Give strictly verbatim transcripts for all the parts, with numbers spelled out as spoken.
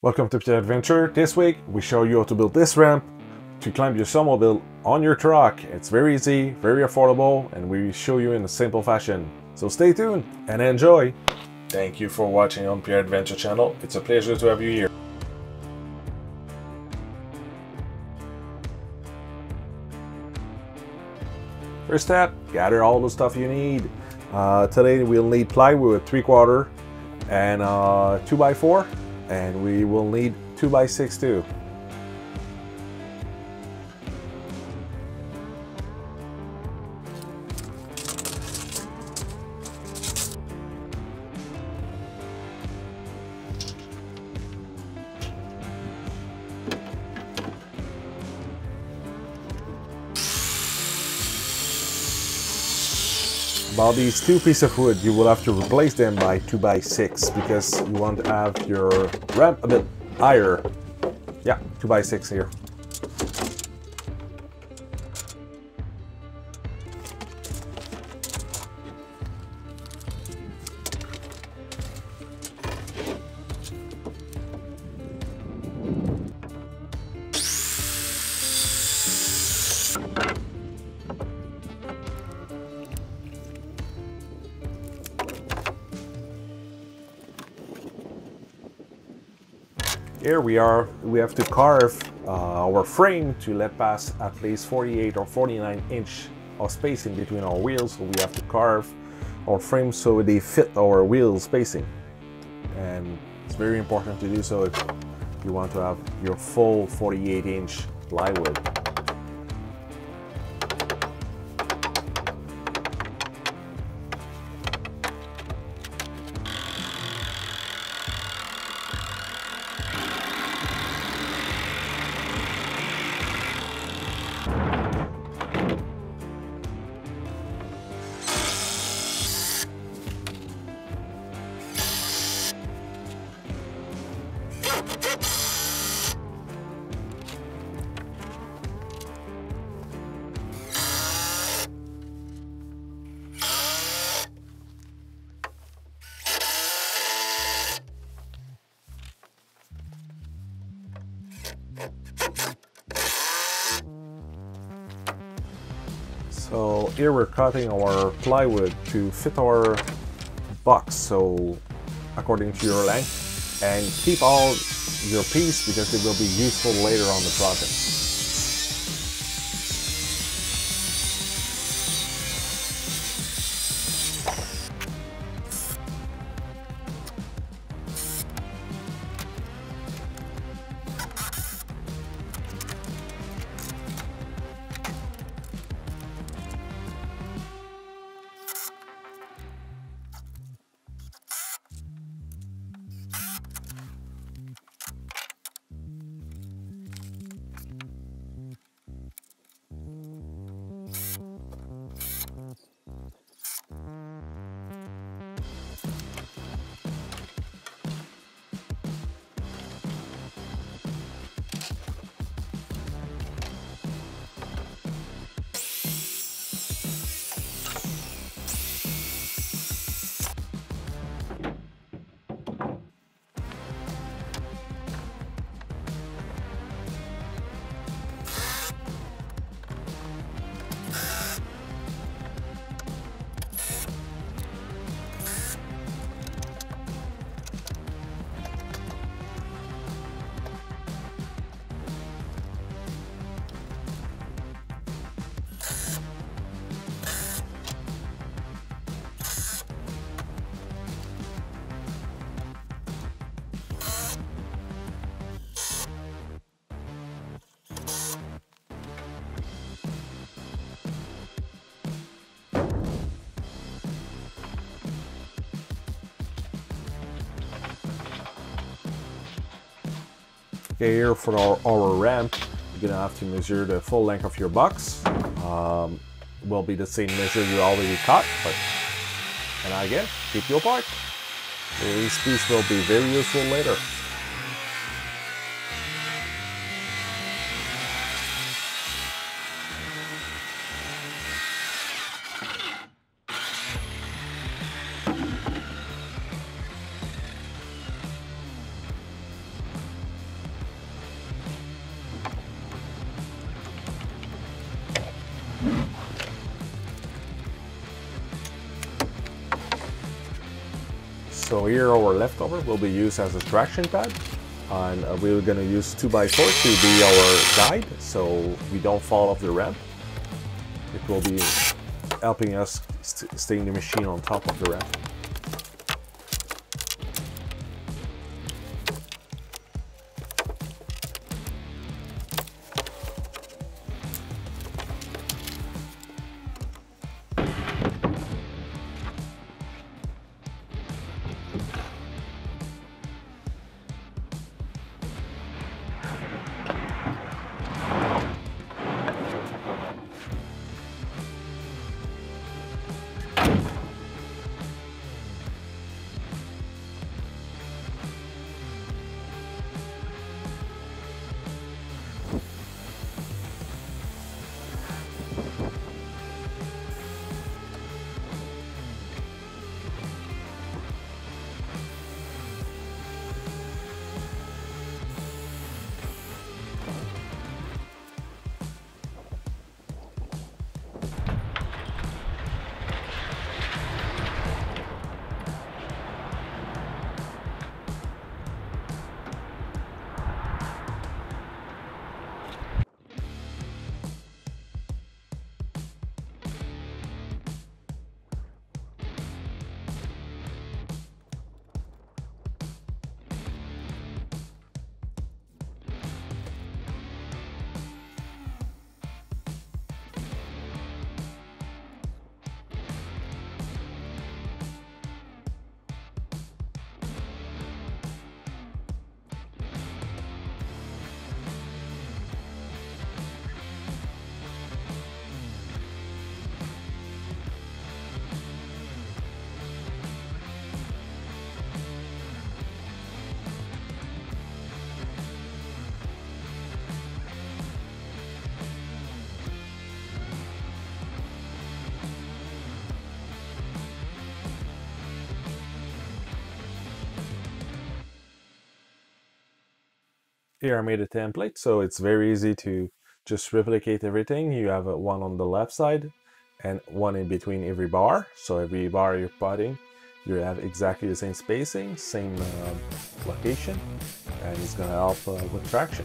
Welcome to Pierre's Adventure. This week we show you how to build this ramp to climb your snowmobile on your truck. It's very easy, very affordable, and we show you in a simple fashion. So stay tuned and enjoy! Thank you for watching on Pierre's Adventure channel. It's a pleasure to have you here. First step, gather all the stuff you need. Uh, today we'll need plywood, three quarter and uh, two by four. And we will need two by six too. About these two pieces of wood, you will have to replace them by two by six because you want to have your ramp a bit higher. Yeah, two by six here. Here we are, we have to carve uh, our frame to let pass at least forty-eight or forty-nine inch of space in between our wheels. So we have to carve our frame so they fit our wheel spacing. And it's very important to do so if you want to have your full forty-eight inch plywood. So here we're cutting our plywood to fit our box, so according to your length, and keep all your piece because it will be useful later on the project. Okay, here for our, our ramp, you're gonna have to measure the full length of your box. Um, will be the same measure you already cut, but and again, keep your part. This piece will be very useful later. So here our leftover will be used as a traction pad, and we're going to use two by four to be our guide so we don't fall off the ramp. It will be helping us st staying the machine on top of the ramp. Here I made a template, so it's very easy to just replicate everything. You have one on the left side and one in between every bar. So every bar you're putting, you have exactly the same spacing, same uh, location, and it's going to help uh, with traction.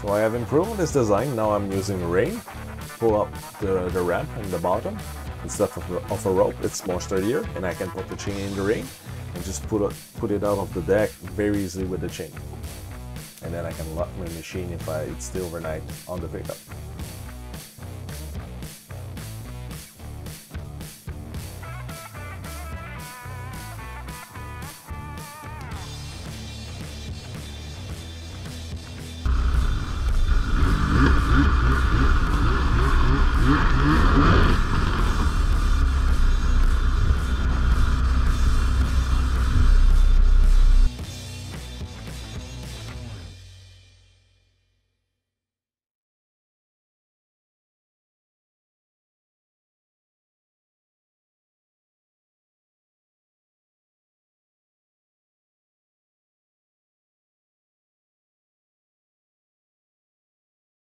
So I have improved this design. Now I'm using rain to pull up the, the ramp and the bottom instead of, of a rope. It's more sturdier, and I can put the chain in the rain and just put it, put it out of the deck very easily with the chain. And then I can lock my machine if I, it's still overnight on the pickup.